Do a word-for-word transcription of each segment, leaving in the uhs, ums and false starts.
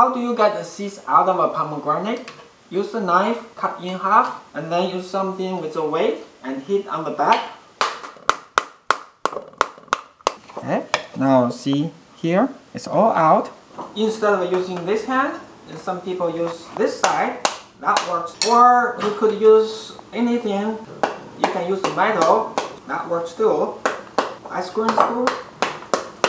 How do you get the seeds out of a pomegranate? Use a knife, cut in half, and then use something with a weight and hit on the back. Okay, now see here, it's all out. Instead of using this hand, some people use this side, that works. Or you could use anything, you can use the metal, that works too. Ice cream screw,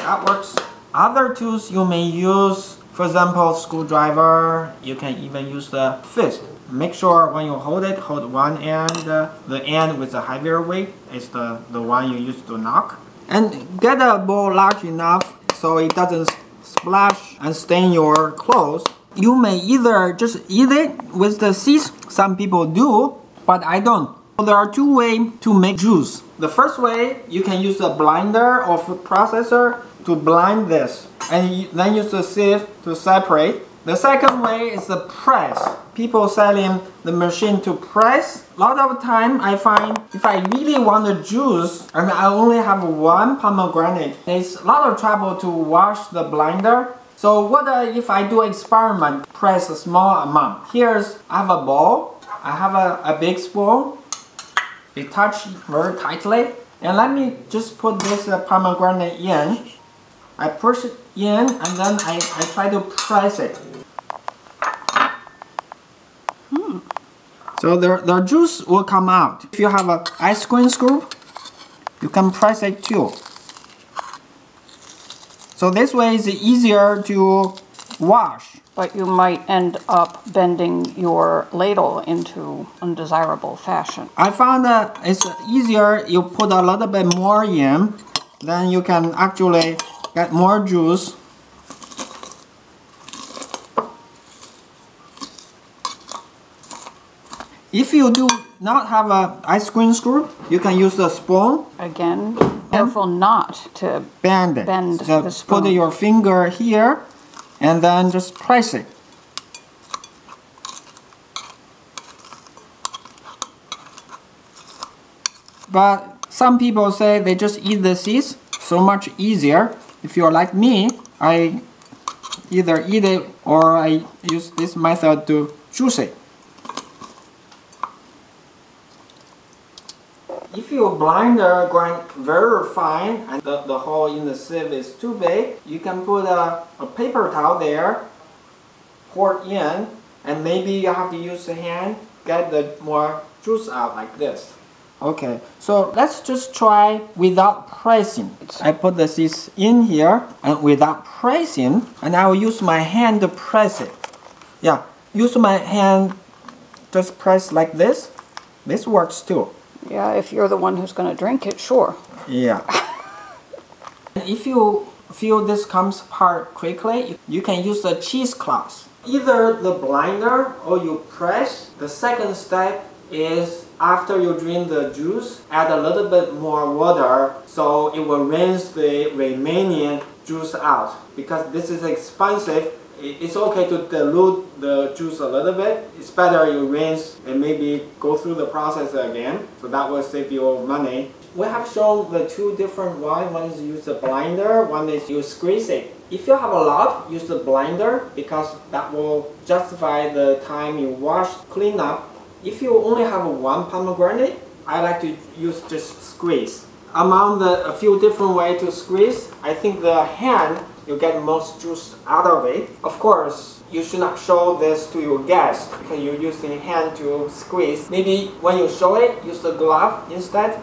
that works. Other tools you may use, for example, screwdriver, you can even use the fist. Make sure when you hold it, hold one end, uh, the end with the heavier weight is the, the one you use to knock. And get a bowl large enough so it doesn't splash and stain your clothes. You may either just eat it with the seeds, some people do, but I don't. So there are two ways to make juice. The first way, you can use a blender or food processor to blind this, and then use a sieve to separate. The second way is the press. People selling the machine to press. A lot of time I find if I really want the juice and I only have one pomegranate, it's a lot of trouble to wash the blender. So what if I do experiment, press a small amount. Here's, I have a bowl, I have a, a big spoon. It touched very tightly. And let me just put this uh, pomegranate in. I push it in and then I, I try to press it. Hmm. So the, the juice will come out. If you have an ice cream scoop, you can press it too. So this way is easier to wash. But you might end up bending your ladle into undesirable fashion. I found that it's easier you put a little bit more in, then you can actually get more juice. If you do not have an ice cream scoop, you can use a spoon. Again, careful not to bend, bend so the spoon. Put your finger here and then just press it. But some people say they just eat the seeds, so much easier. If you're like me, I either eat it or I use this method to juice it. If you blinder grind very fine and the, the hole in the sieve is too big, you can put a, a paper towel there, pour it in, and maybe you have to use the hand, get the more juice out like this. Okay, so let's just try without pressing. I put the seeds in here and without pressing, and I will use my hand to press it. Yeah, use my hand, just press like this. This works too. Yeah, if you're the one who's going to drink it, sure. Yeah. If you feel this comes apart quickly, you can use a cheesecloth. Either the blinder or you press. The second step is after you drain the juice, add a little bit more water so it will rinse the remaining juice out. Because this is expensive, it's okay to dilute the juice a little bit. It's better you rinse and maybe go through the process again. So that will save you money. We have shown the two different ones. One is use a blender, one is you squeeze it. If you have a lot, use the blender because that will justify the time you wash, clean up. If you only have one pomegranate, I like to use just squeeze. Among the a few different ways to squeeze, I think the hand you get most juice out of it. Of course, you should not show this to your guest because you're using hand to squeeze. Maybe when you show it, use the glove instead.